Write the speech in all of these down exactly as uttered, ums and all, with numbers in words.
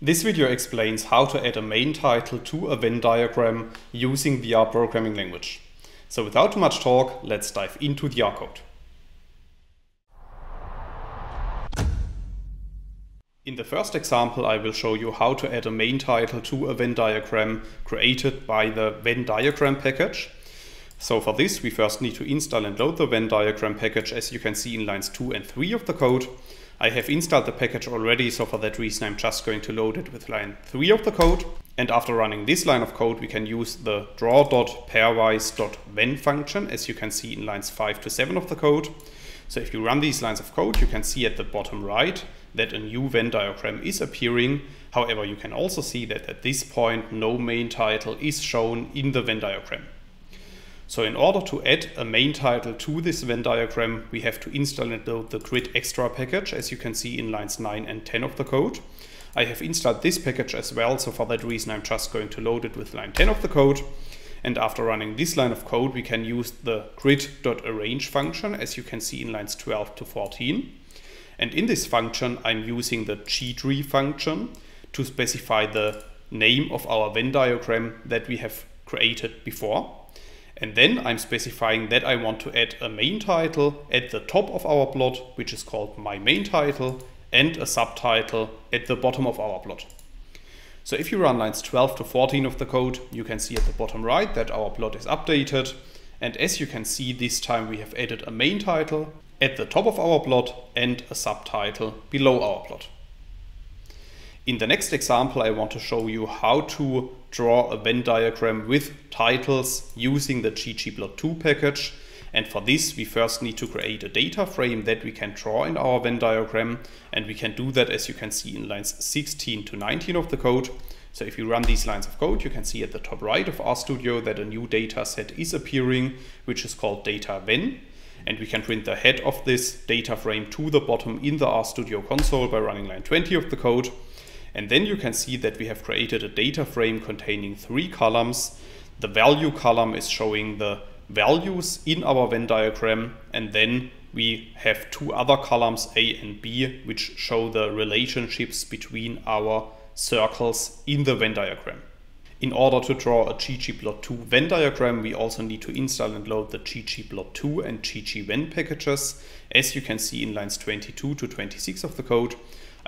This video explains how to add a main title to a Venn diagram using the R programming language. So without too much talk, let's dive into the R code. In the first example, I will show you how to add a main title to a Venn diagram created by the Venn diagram package. So for this, we first need to install and load the Venn diagram package, as you can see in lines two and three of the code. I have installed the package already, so for that reason I'm just going to load it with line three of the code. And after running this line of code, we can use the draw.pairwise.ven function, as you can see in lines five to seven of the code. So if you run these lines of code, you can see at the bottom right that a new Venn diagram is appearing. However, you can also see that at this point no main title is shown in the Venn diagram. So in order to add a main title to this Venn diagram, we have to install and load the gridExtra package, as you can see in lines nine and ten of the code. I have installed this package as well, so for that reason I'm just going to load it with line ten of the code. And after running this line of code, we can use the grid.arrange function, as you can see in lines twelve to fourteen. And in this function, I'm using the gTree function to specify the name of our Venn diagram that we have created before. And then I'm specifying that I want to add a main title at the top of our plot, which is called my main title, and a subtitle at the bottom of our plot. So if you run lines twelve to fourteen of the code, you can see at the bottom right that our plot is updated. And as you can see, this time we have added a main title at the top of our plot and a subtitle below our plot. In the next example, I want to show you how to draw a Venn diagram with titles using the ggplot two package. And for this, we first need to create a data frame that we can draw in our Venn diagram. And we can do that, as you can see, in lines sixteen to nineteen of the code. So if you run these lines of code, you can see at the top right of RStudio that a new data set is appearing, which is called gTree. And we can print the head of this data frame to the bottom in the RStudio console by running line twenty of the code. And then you can see that we have created a data frame containing three columns. The value column is showing the values in our Venn diagram. And then we have two other columns, A and B, which show the relationships between our circles in the Venn diagram. In order to draw a ggplot two Venn diagram, we also need to install and load the ggplot two and ggvenn packages, as you can see in lines twenty-two to twenty-six of the code.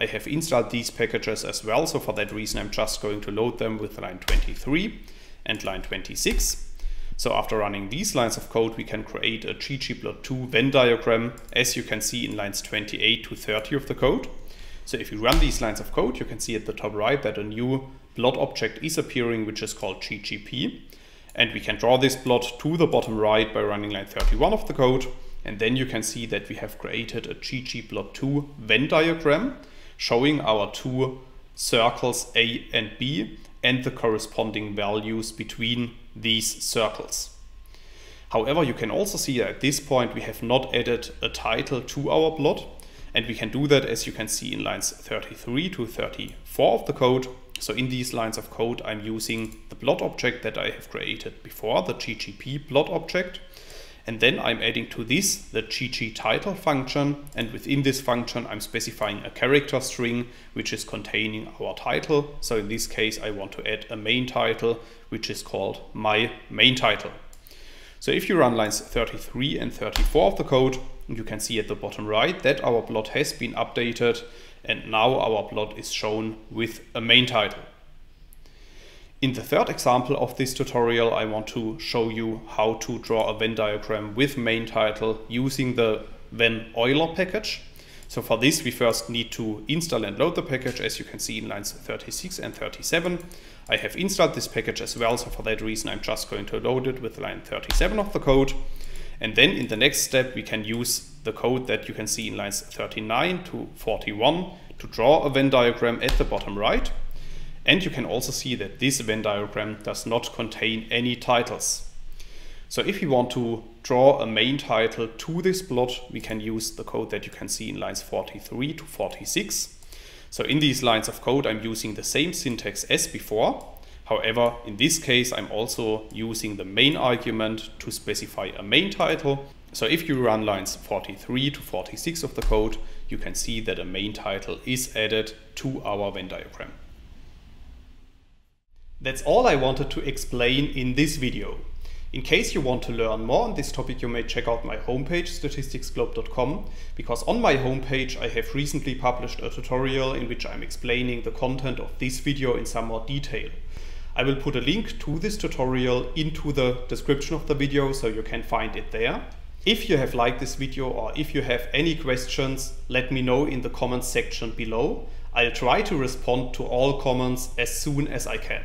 I have installed these packages as well, so for that reason I'm just going to load them with line twenty-three and line twenty-six. So after running these lines of code, we can create a ggplot two Venn diagram, as you can see in lines twenty-eight to thirty of the code. So if you run these lines of code, you can see at the top right that a new plot object is appearing, which is called ggp. And we can draw this plot to the bottom right by running line thirty-one of the code. And then you can see that we have created a ggplot two Venn diagram, showing our two circles A and B and the corresponding values between these circles. However, you can also see that at this point we have not added a title to our plot, and we can do that, as you can see, in lines thirty-three to thirty-four of the code. So in these lines of code, I'm using the plot object that I have created before, the ggp plot object. And then I'm adding to this the ggtitle function, and within this function I'm specifying a character string which is containing our title. So in this case I want to add a main title which is called my main title. So if you run lines thirty-three and thirty-four of the code, you can see at the bottom right that our plot has been updated, and now our plot is shown with a main title. In the third example of this tutorial, I want to show you how to draw a Venn diagram with main title using the Venn Euler package. So for this, we first need to install and load the package, as you can see in lines thirty-six and thirty-seven. I have installed this package as well, so for that reason I'm just going to load it with line thirty-seven of the code. And then in the next step, we can use the code that you can see in lines thirty-nine to forty-one to draw a Venn diagram at the bottom right. And you can also see that this Venn diagram does not contain any titles. So if you want to draw a main title to this plot, we can use the code that you can see in lines forty-three to forty-six. So in these lines of code, I'm using the same syntax as before. However, in this case, I'm also using the main argument to specify a main title. So if you run lines forty-three to forty-six of the code, you can see that a main title is added to our Venn diagram. That's all I wanted to explain in this video. In case you want to learn more on this topic, you may check out my homepage statistics globe dot com, because on my homepage I have recently published a tutorial in which I'm explaining the content of this video in some more detail. I will put a link to this tutorial into the description of the video, so you can find it there. If you have liked this video or if you have any questions, let me know in the comments section below. I'll try to respond to all comments as soon as I can.